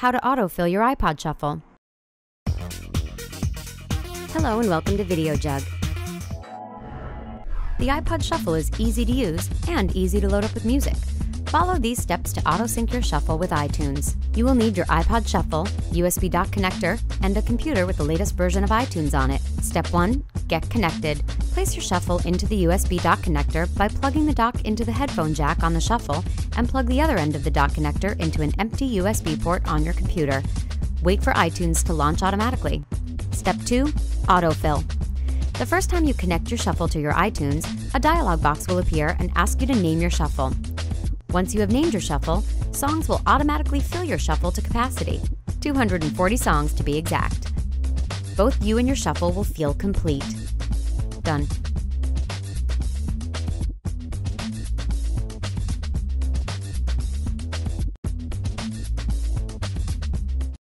How to autofill your iPod Shuffle. Hello and welcome to VideoJug. The iPod Shuffle is easy to use and easy to load up with music. Follow these steps to auto-sync your shuffle with iTunes. You will need your iPod Shuffle, USB dock connector, and a computer with the latest version of iTunes on it. Step 1. Get connected. Place your shuffle into the USB dock connector by plugging the dock into the headphone jack on the shuffle and plug the other end of the dock connector into an empty USB port on your computer. Wait for iTunes to launch automatically. Step 2. Autofill. The first time you connect your shuffle to your iTunes, a dialog box will appear and ask you to name your shuffle. Once you have named your shuffle, songs will automatically fill your shuffle to capacity, 240 songs to be exact. Both you and your shuffle will feel complete. Done.